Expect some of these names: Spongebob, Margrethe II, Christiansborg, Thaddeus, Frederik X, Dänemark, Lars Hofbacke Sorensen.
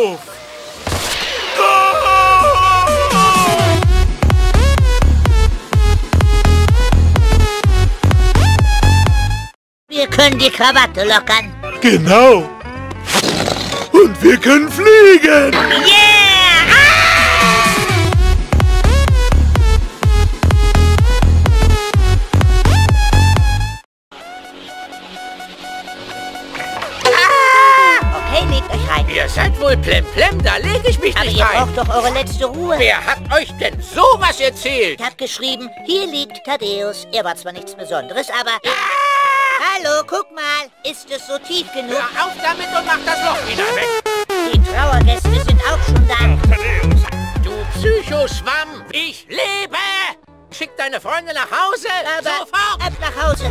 doof. Wir können die Krawatte lockern. Genau. Und wir können fliegen. Yeah! Ihr seid wohl plemplem, da lege ich mich nicht rein. Aber ihr braucht doch eure letzte Ruhe. Wer hat euch denn sowas erzählt? Ich hab geschrieben, hier liegt Thaddeus. Er war zwar nichts Besonderes, aber... Hallo, guck mal. Ist es so tief genug? Hör auf damit und mach das Loch wieder weg. Die Trauergäste sind auch schon da. Thaddeus. Du Psychoschwamm, ich lebe. Schick deine Freunde nach Hause. Aber sofort. Ab nach Hause.